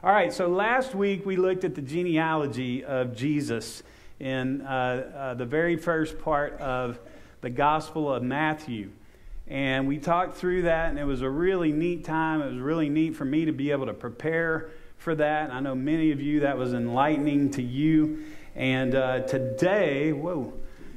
All right, so last week we looked at the genealogy of Jesus in the very first part of the Gospel of Matthew. And we talked through that, and it was a really neat time. It was really neat for me to be able to prepare for that. I know many of you, that was enlightening to you. And today we're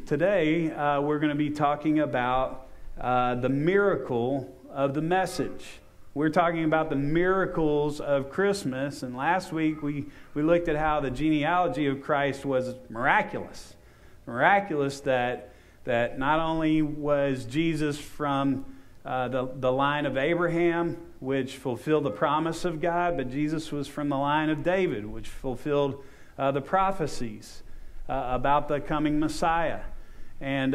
going to be talking about the miracle of the message. We're talking about the miracles of Christmas, and last week we looked at how the genealogy of Christ was miraculous. Miraculous that not only was Jesus from the line of Abraham, which fulfilled the promise of God, but Jesus was from the line of David, which fulfilled the prophecies about the coming Messiah. And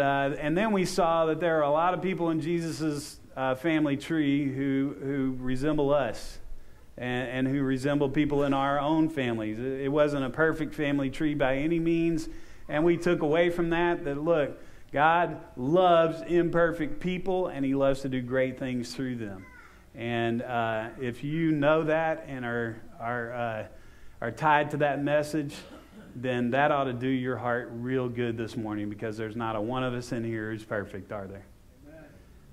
then we saw that there are a lot of people in Jesus's family tree who resemble us and who resemble people in our own families. It wasn't a perfect family tree by any means, and we took away from that look, God loves imperfect people, and he loves to do great things through them. And if you know that and are tied to that message, then that ought to do your heart real good this morning, because there's not a one of us in here who's perfect, are there?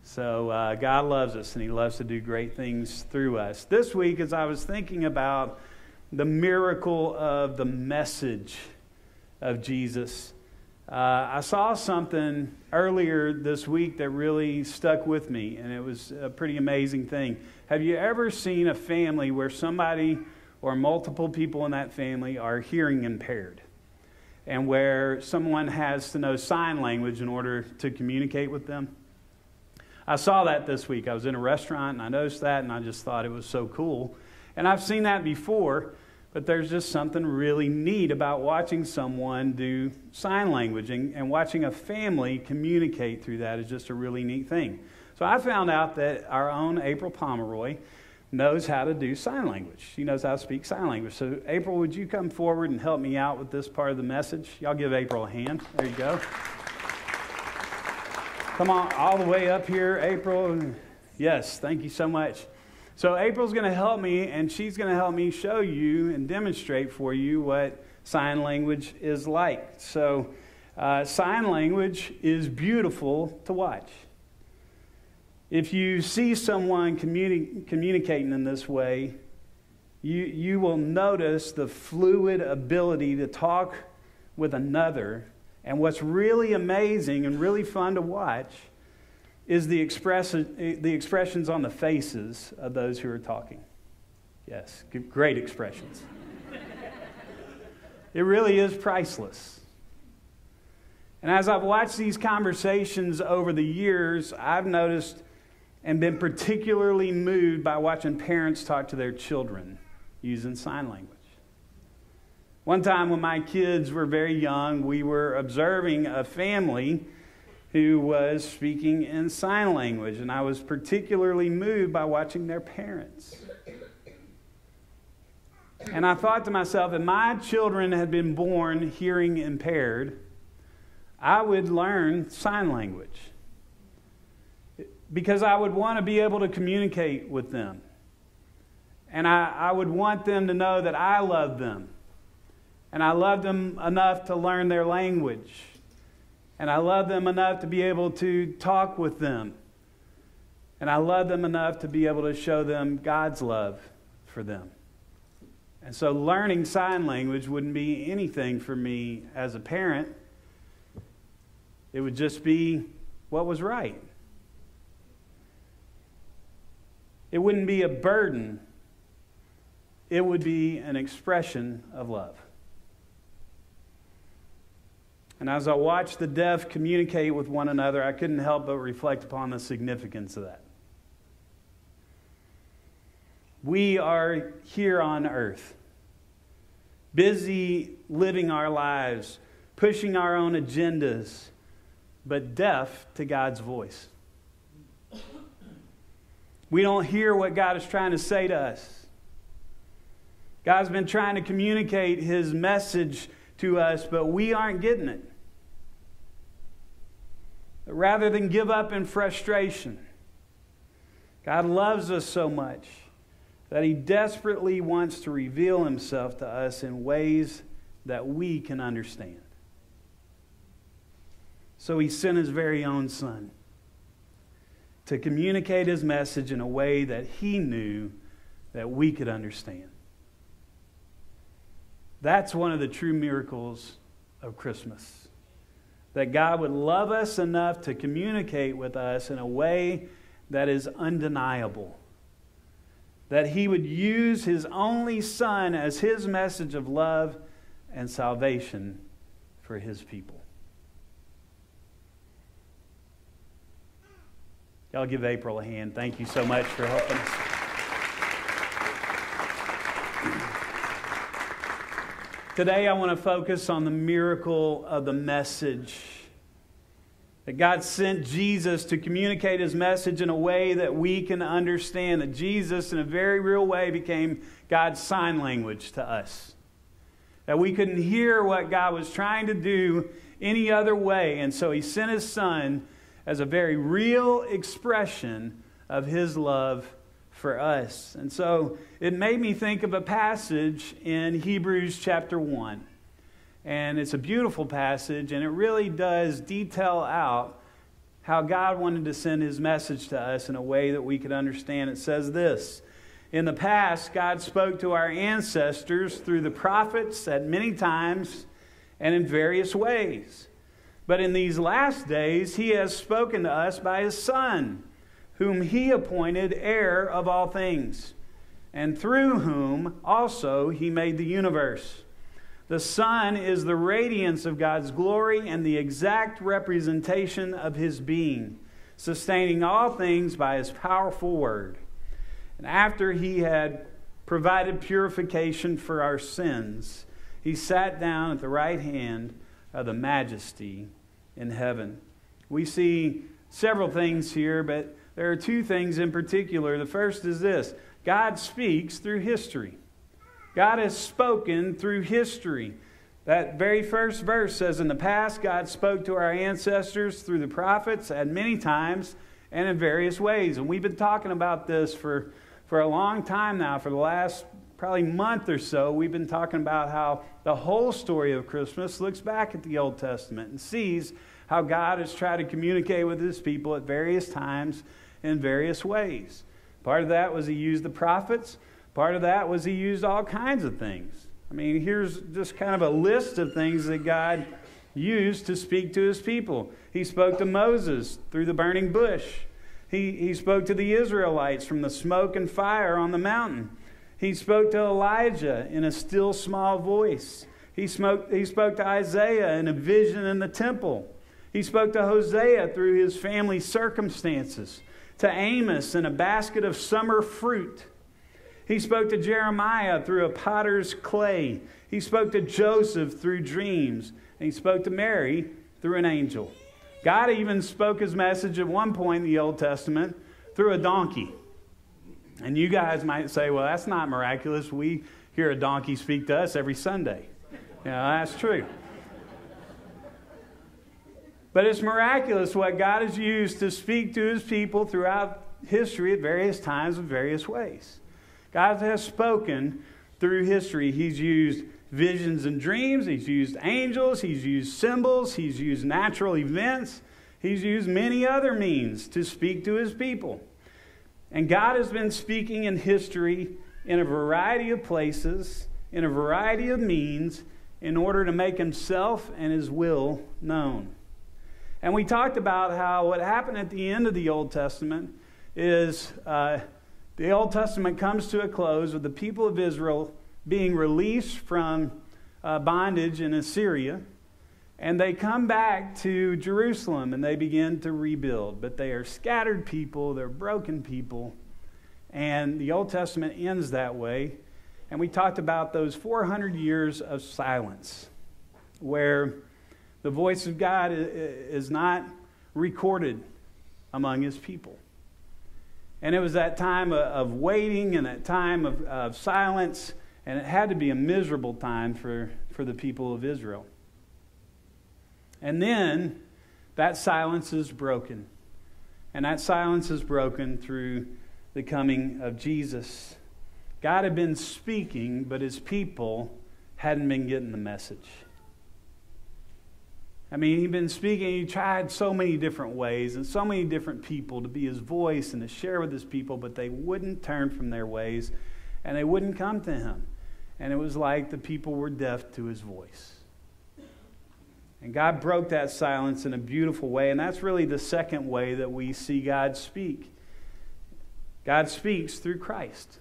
So God loves us, and he loves to do great things through us. This week, as I was thinking about the miracle of the message of Jesus, I saw something earlier this week that really stuck with me, and it was a pretty amazing thing. Have you ever seen a family where somebody or multiple people in that family are hearing impaired, and where someone has to know sign language in order to communicate with them? I saw that this week. I was in a restaurant, and I noticed that, and I just thought it was so cool. And I've seen that before, but there's just something really neat about watching someone do sign language, and watching a family communicate through that is just a really neat thing. So I found out that our own April Pomeroy knows how to do sign language. She knows how to speak sign language. So April, would you come forward and help me out with this part of the message? Y'all give April a hand. There you go. Come on, all the way up here, April. Yes, thank you so much. So April's going to help me, and she's going to help me show you and demonstrate for you what sign language is like. So sign language is beautiful to watch. If you see someone communicating in this way, you will notice the fluid ability to talk with another. And what's really amazing and really fun to watch is the expressions on the faces of those who are talking. Yes, great expressions. It really is priceless. And as I've watched these conversations over the years, I've noticed and been particularly moved by watching parents talk to their children using sign language. One time when my kids were very young, we were observing a family who was speaking in sign language, and I was particularly moved by watching their parents. And I thought to myself, if my children had been born hearing impaired, I would learn sign language, because I would want to be able to communicate with them. And I would want them to know that I love them. And I love them enough to learn their language. And I love them enough to be able to talk with them. And I love them enough to be able to show them God's love for them. And so learning sign language wouldn't be anything for me as a parent. It would just be what was right. It wouldn't be a burden. It would be an expression of love. And as I watched the deaf communicate with one another, I couldn't help but reflect upon the significance of that. We are here on earth, busy living our lives, pushing our own agendas, but deaf to God's voice. We don't hear what God is trying to say to us. God's been trying to communicate his message to us, but we aren't getting it. Rather than give up in frustration, God loves us so much that he desperately wants to reveal himself to us in ways that we can understand. So he sent his very own son to communicate his message in a way that he knew that we could understand. That's one of the true miracles of Christmas. That God would love us enough to communicate with us in a way that is undeniable. That he would use his only son as his message of love and salvation for his people. Y'all give April a hand. Thank you so much for helping us. Today I want to focus on the miracle of the message. That God sent Jesus to communicate his message in a way that we can understand. That Jesus in a very real way became God's sign language to us. That we couldn't hear what God was trying to do any other way. And so he sent his son as a very real expression of his love for us. And so it made me think of a passage in Hebrews chapter 1. And it's a beautiful passage, and it really does detail out how God wanted to send his message to us in a way that we could understand. It says this: in the past, God spoke to our ancestors through the prophets at many times and in various ways. But in these last days, he has spoken to us by his Son, whom he appointed heir of all things, and through whom also he made the universe. The Son is the radiance of God's glory and the exact representation of his being, sustaining all things by his powerful word. And after he had provided purification for our sins, he sat down at the right hand of the majesty in heaven. We see several things here, but there are two things in particular. The first is this: God speaks through history. God has spoken through history. That very first verse says, in the past, God spoke to our ancestors through the prophets at many times and in various ways. And we've been talking about this for a long time now. For the last probably month or so, we've been talking about how the whole story of Christmas looks back at the Old Testament and sees how God has tried to communicate with his people at various times in various ways. Part of that was he used the prophets. Part of that was he used all kinds of things. I mean, here's just kind of a list of things that God used to speak to his people. He spoke to Moses through the burning bush. He spoke to the Israelites from the smoke and fire on the mountain. He spoke to Elijah in a still small voice. He spoke to Isaiah in a vision in the temple. He spoke to Hosea through his family circumstances, to Amos in a basket of summer fruit. He spoke to Jeremiah through a potter's clay. He spoke to Joseph through dreams. And he spoke to Mary through an angel. God even spoke his message at one point in the Old Testament through a donkey. And you guys might say, well, that's not miraculous. We hear a donkey speak to us every Sunday. Yeah, that's true. But it's miraculous what God has used to speak to his people throughout history at various times in various ways. God has spoken through history. He's used visions and dreams. He's used angels. He's used symbols. He's used natural events. He's used many other means to speak to his people. And God has been speaking in history in a variety of places, in a variety of means, in order to make himself and his will known. And we talked about how what happened at the end of the Old Testament is the Old Testament comes to a close with the people of Israel being released from bondage in Assyria. And they come back to Jerusalem and they begin to rebuild. But they are scattered people, they're broken people. And the Old Testament ends that way. And we talked about those 400 years of silence where the voice of God is not recorded among his people. And it was that time of waiting and that time of silence, and it had to be a miserable time for the people of Israel. And then that silence is broken. And that silence is broken through the coming of Jesus. God had been speaking, but his people hadn't been getting the message. I mean, he'd been speaking, he tried so many different ways and so many different people to be his voice and to share with his people, but they wouldn't turn from their ways and they wouldn't come to him. And it was like the people were deaf to his voice. And God broke that silence in a beautiful way, and that's really the second way that we see God speak. God speaks through Christ.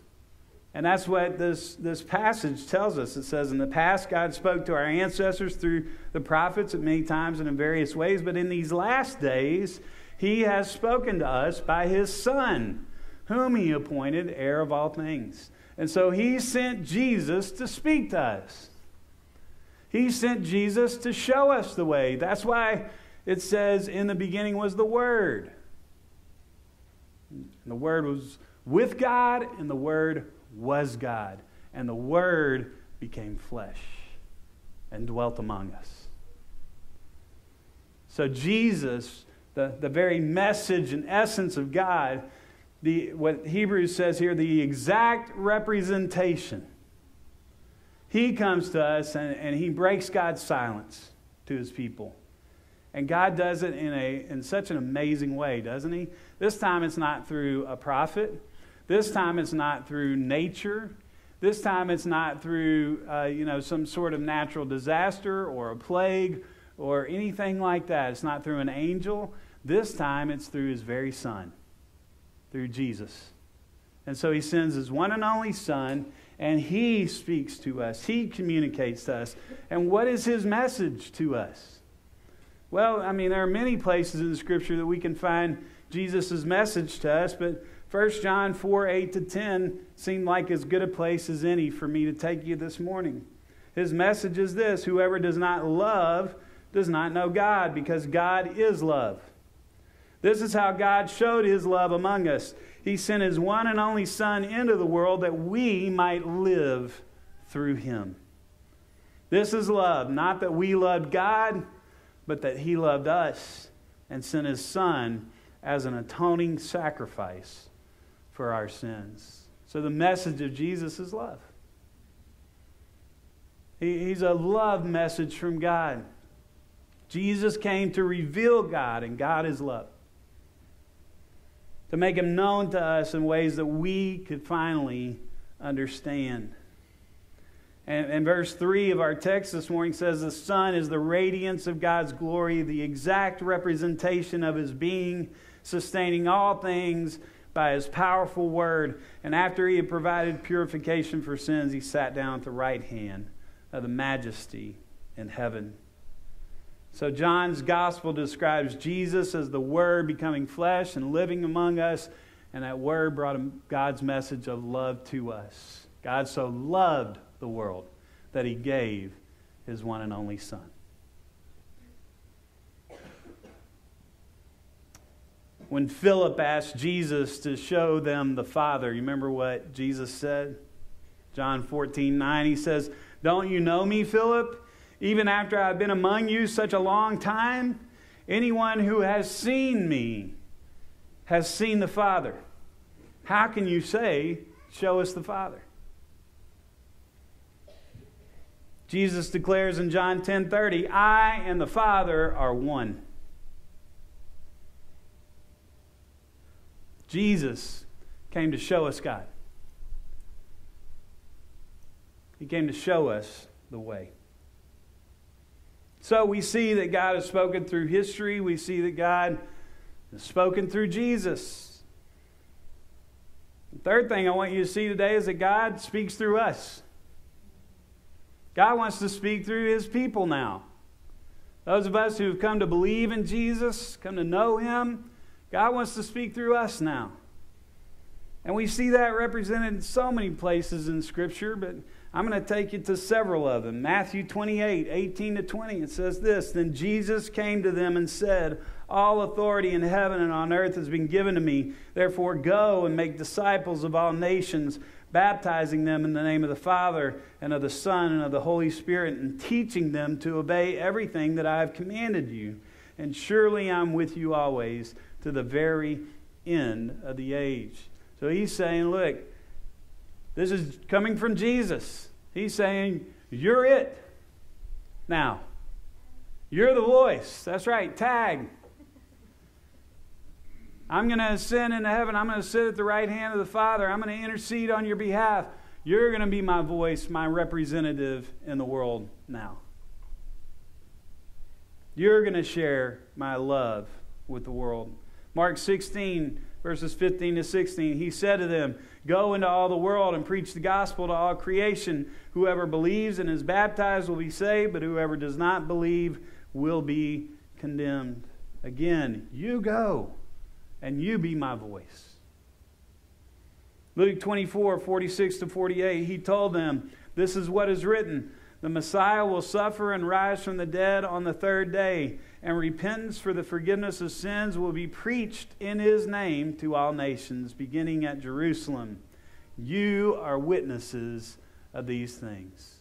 And that's what this passage tells us. It says, in the past, God spoke to our ancestors through the prophets at many times and in various ways. But in these last days, he has spoken to us by his Son, whom he appointed heir of all things. And so he sent Jesus to speak to us. He sent Jesus to show us the way. That's why it says, in the beginning was the Word. And the Word was with God, and the Word was God, and the Word became flesh and dwelt among us. So Jesus, the very message and essence of God, what Hebrews says here, the exact representation. He comes to us and he breaks God's silence to his people. And God does it in such an amazing way, doesn't he? This time it's not through a prophet. This time it's not through nature. This time it's not through some sort of natural disaster or a plague or anything like that. It's not through an angel. This time it's through his very Son, through Jesus. And so he sends his one and only Son, and he speaks to us. He communicates to us. And what is his message to us? Well, I mean, there are many places in the Scripture that we can find Jesus' message to us, but First John 4:8-10 seemed like as good a place as any for me to take you this morning. His message is this: whoever does not love does not know God, because God is love. This is how God showed his love among us. He sent his one and only Son into the world that we might live through him. This is love, not that we loved God, but that he loved us and sent his Son as an atoning sacrifice for our sins. So the message of Jesus is love. He's a love message from God. Jesus came to reveal God, and God is love. To make him known to us in ways that we could finally understand. And verse 3 of our text this morning says, the Son is the radiance of God's glory, the exact representation of his being, sustaining all things by his powerful word. And after he had provided purification for sins, he sat down at the right hand of the majesty in heaven. So John's gospel describes Jesus as the Word becoming flesh and living among us. And that Word brought God's message of love to us. God so loved the world that he gave his one and only Son. When Philip asked Jesus to show them the Father, you remember what Jesus said? John 14:9, he says, "Don't you know me, Philip? Even after I've been among you such a long time, anyone who has seen me has seen the Father. How can you say, show us the Father?" Jesus declares in John 10:30, "I and the Father are one." Jesus came to show us God. He came to show us the way. So we see that God has spoken through history. We see that God has spoken through Jesus. The third thing I want you to see today is that God speaks through us. God wants to speak through his people now. Those of us who have come to believe in Jesus, come to know him, God wants to speak through us now. And we see that represented in so many places in Scripture, but I'm going to take you to several of them. Matthew 28:18-20, it says this: "Then Jesus came to them and said, 'All authority in heaven and on earth has been given to me. Therefore go and make disciples of all nations, baptizing them in the name of the Father and of the Son and of the Holy Spirit, and teaching them to obey everything that I have commanded you. And surely I'm with you always, to the very end of the age.'" So he's saying, look, This is coming from Jesus. He's saying, you're it now. You're the voice. That's right, tag. I'm going to ascend into heaven. I'm going to sit at the right hand of the Father. I'm going to intercede on your behalf. You're going to be my voice, my representative in the world now. You're going to share my love with the world. Mark 16, verses 15 to 16, he said to them, go into all the world and preach the gospel to all creation. Whoever believes and is baptized will be saved, but whoever does not believe will be condemned. Again, you go and you be my voice. Luke 24, 46 to 48, he told them, this is what is written, the Messiah will suffer and rise from the dead on the third day, and repentance for the forgiveness of sins will be preached in his name to all nations, beginning at Jerusalem. You are witnesses of these things.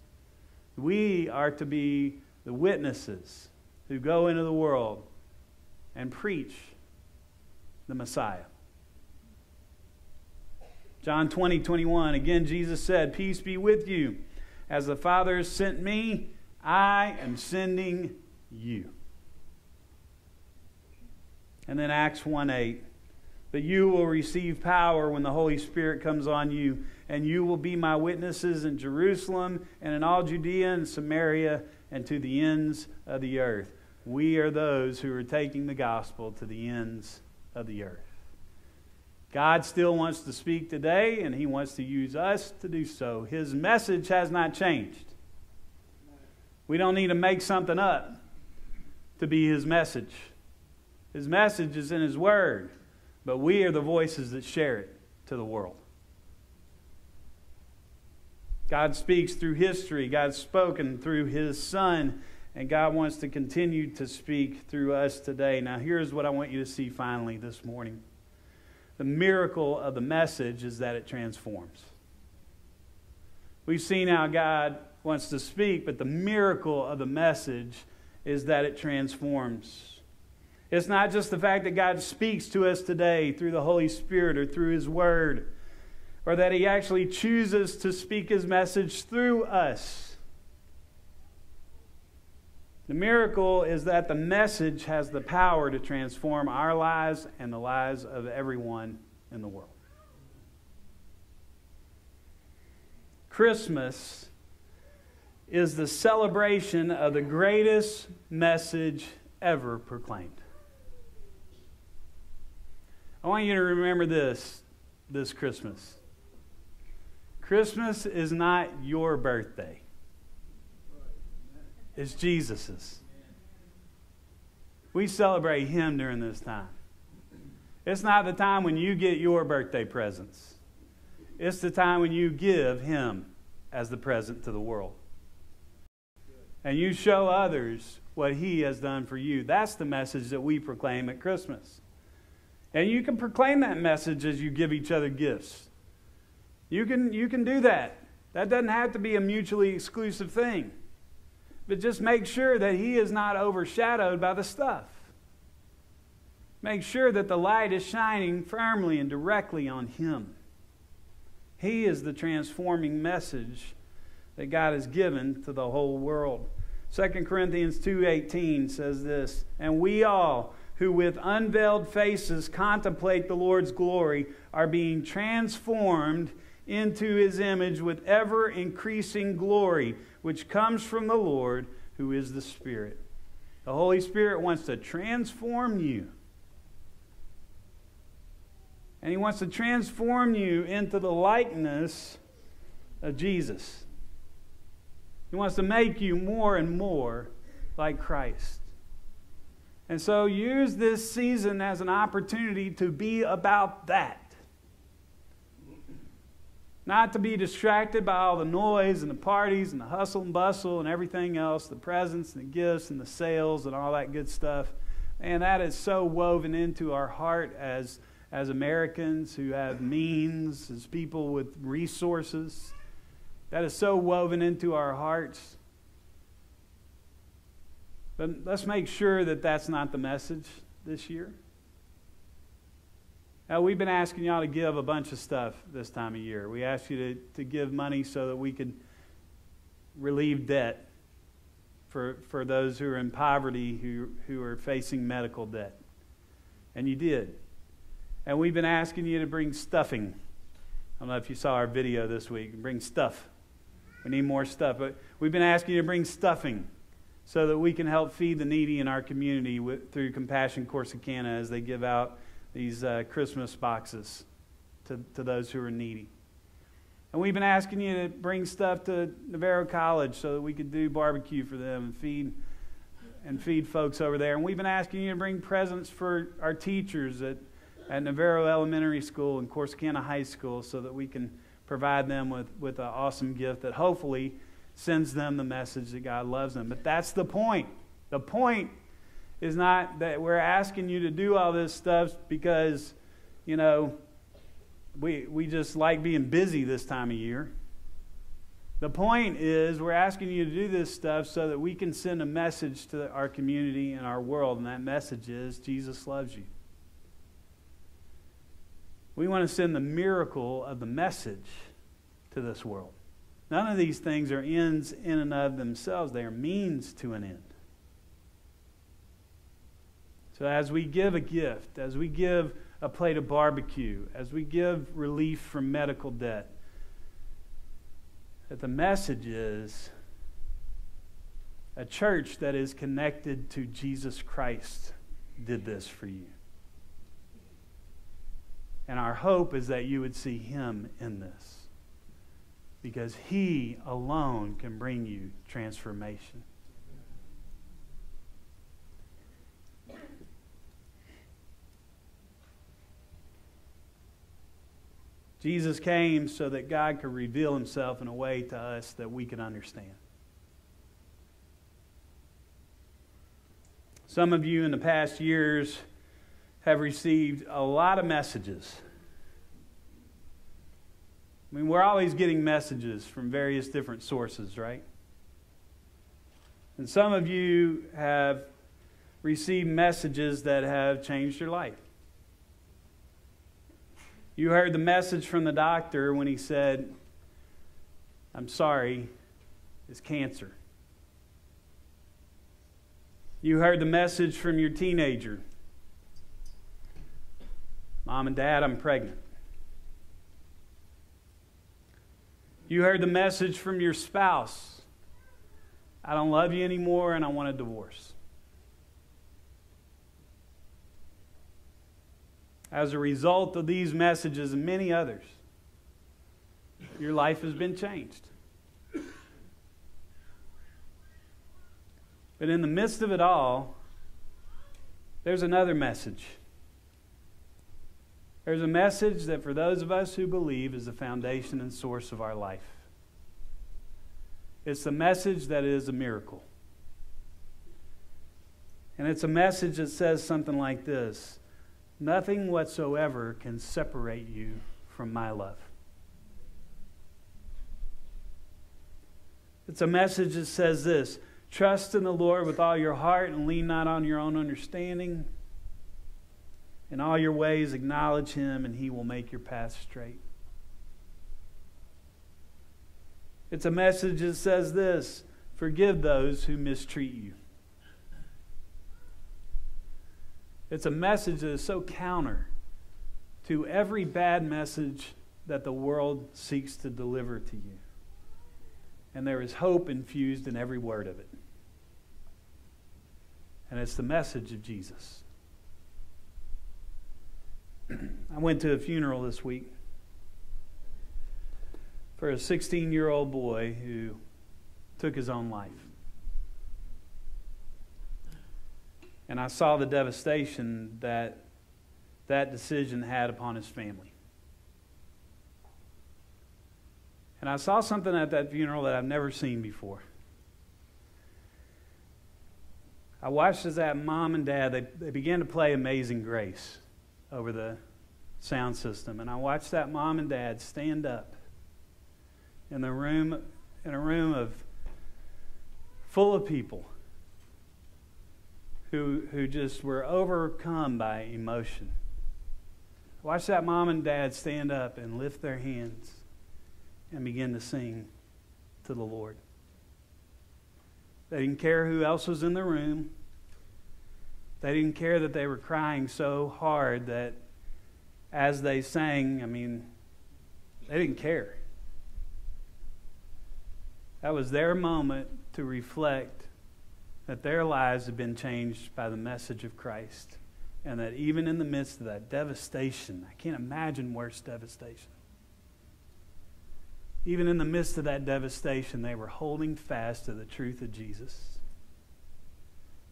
We are to be the witnesses who go into the world and preach the Messiah. John 20, 21, again Jesus said, peace be with you. As the Father has sent me, I am sending you. And then Acts 1:8, but you will receive power when the Holy Spirit comes on you, and you will be my witnesses in Jerusalem and in all Judea and Samaria and to the ends of the earth. We are those who are taking the gospel to the ends of the earth. God still wants to speak today, and he wants to use us to do so. His message has not changed. We don't need to make something up to be his message. His message is in his word, but we are the voices that share it to the world. God speaks through history. God's spoken through his Son, and God wants to continue to speak through us today. Now, here's what I want you to see finally this morning. The miracle of the message is that it transforms. We've seen how God wants to speak, but the miracle of the message is that it transforms. It's not just the fact that God speaks to us today through the Holy Spirit or through his word, or that he actually chooses to speak his message through us. The miracle is that the message has the power to transform our lives and the lives of everyone in the world. Christmas is the celebration of the greatest message ever proclaimed. I want you to remember this Christmas. Christmas is not your birthday. It's Jesus's. We celebrate him during this time. It's not the time when you get your birthday presents. It's the time when you give him as the present to the world. And you show others what he has done for you. That's the message that we proclaim at Christmas. And you can proclaim that message as you give each other gifts. You can do that. That doesn't have to be a mutually exclusive thing. But just make sure that he is not overshadowed by the stuff. Make sure that the light is shining firmly and directly on him. He is the transforming message that God has given to the whole world. 2 Corinthians 2:18 says this, and we all who with unveiled faces contemplate the Lord's glory are being transformed into his image with ever-increasing glory, which comes from the Lord, who is the Spirit. The Holy Spirit wants to transform you. And he wants to transform you into the likeness of Jesus. He wants to make you more and more like Christ. And so use this season as an opportunity to be about that. Not to be distracted by all the noise and the parties and the hustle and bustle and everything else, the presents and the gifts and the sales and all that good stuff. And that is so woven into our heart as Americans who have means, as people with resources. That is so woven into our hearts. But let's make sure that that's not the message this year. We've been asking y'all to give a bunch of stuff this time of year. We asked you to give money so that we could relieve debt for those who are in poverty, who are facing medical debt. And you did. And we've been asking you to bring stuffing. I don't know if you saw our video this week. Bring stuff. We need more stuff. But we've been asking you to bring stuffing so that we can help feed the needy in our community through Compassion Corsicana as they give out these Christmas boxes to those who are needy. And we've been asking you to bring stuff to Navarro College so that we could do barbecue for them and feed folks over there. And we've been asking you to bring presents for our teachers at Navarro Elementary School and Corsicana High School so that we can provide them with an awesome gift that hopefully sends them the message that God loves them. But that's the point. The point is not that we're asking you to do all this stuff because, you know, we just like being busy this time of year. The point is we're asking you to do this stuff so that we can send a message to our community and our world, and that message is Jesus loves you. We want to send the miracle of the message to this world. None of these things are ends in and of themselves. They are means to an end. So as we give a gift, as we give a plate of barbecue, as we give relief from medical debt, that the message is a church that is connected to Jesus Christ did this for you. And our hope is that you would see Him in this, because He alone can bring you transformation. Jesus came so that God could reveal Himself in a way to us that we could understand. Some of you in the past years have received a lot of messages. I mean, we're always getting messages from various different sources, right? And some of you have received messages that have changed your life. You heard the message from the doctor when he said, "I'm sorry, it's cancer." You heard the message from your teenager, "Mom and Dad, I'm pregnant." You heard the message from your spouse, "I don't love you anymore and I want a divorce." As a result of these messages and many others, your life has been changed. But in the midst of it all, there's another message. There's a message that for those of us who believe is the foundation and source of our life. It's the message that is a miracle. And it's a message that says something like this: nothing whatsoever can separate you from my love. It's a message that says this: trust in the Lord with all your heart and lean not on your own understanding. In all your ways acknowledge Him and He will make your path straight. It's a message that says this: forgive those who mistreat you. It's a message that is so counter to every bad message that the world seeks to deliver to you. And there is hope infused in every word of it. And it's the message of Jesus. I went to a funeral this week for a 16-year-old boy who took his own life. And I saw the devastation that that decision had upon his family. And I saw something at that funeral that I've never seen before. I watched as that mom and dad, they began to play Amazing Grace over the sound system. And I watched that mom and dad stand up in the room, in a room of full of people who just were overcome by emotion. Watch that mom and dad stand up and lift their hands and begin to sing to the Lord. They didn't care who else was in the room. They didn't care that they were crying so hard that as they sang, I mean, they didn't care. That was their moment to reflect that their lives had been changed by the message of Christ. And that even in the midst of that devastation, I can't imagine worse devastation. Even in the midst of that devastation, they were holding fast to the truth of Jesus.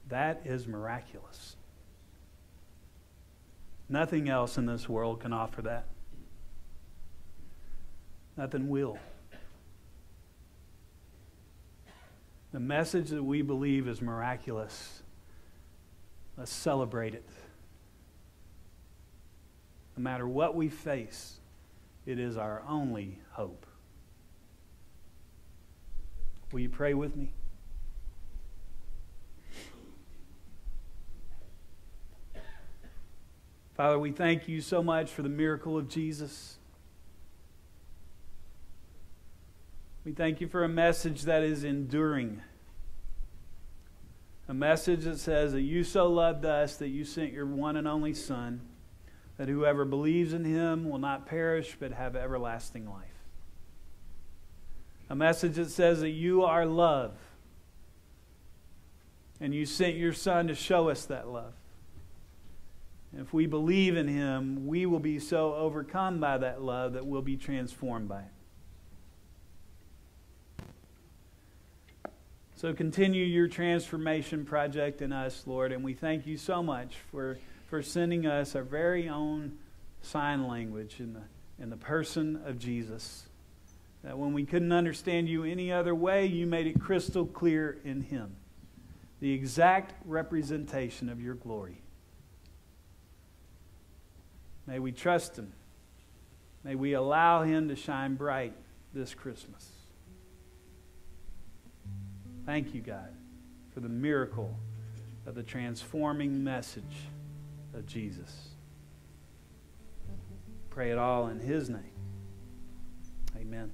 That is miraculous. Nothing else in this world can offer that. Nothing will. The message that we believe is miraculous, let's celebrate it. No matter what we face, it is our only hope. Will you pray with me? Father, we thank you so much for the miracle of Jesus. We thank you for a message that is enduring. A message that says that you so loved us that you sent your one and only Son, that whoever believes in him will not perish but have everlasting life. A message that says that you are love, and you sent your Son to show us that love. And if we believe in him, we will be so overcome by that love that we'll be transformed by it. So continue your transformation project in us, Lord, and we thank you so much for sending us our very own sign language in the person of Jesus. That when we couldn't understand you any other way, you made it crystal clear in him. The exact representation of your glory. May we trust him. May we allow him to shine bright this Christmas. Thank you, God, for the miracle of the transforming message of Jesus. Pray it all in his name. Amen.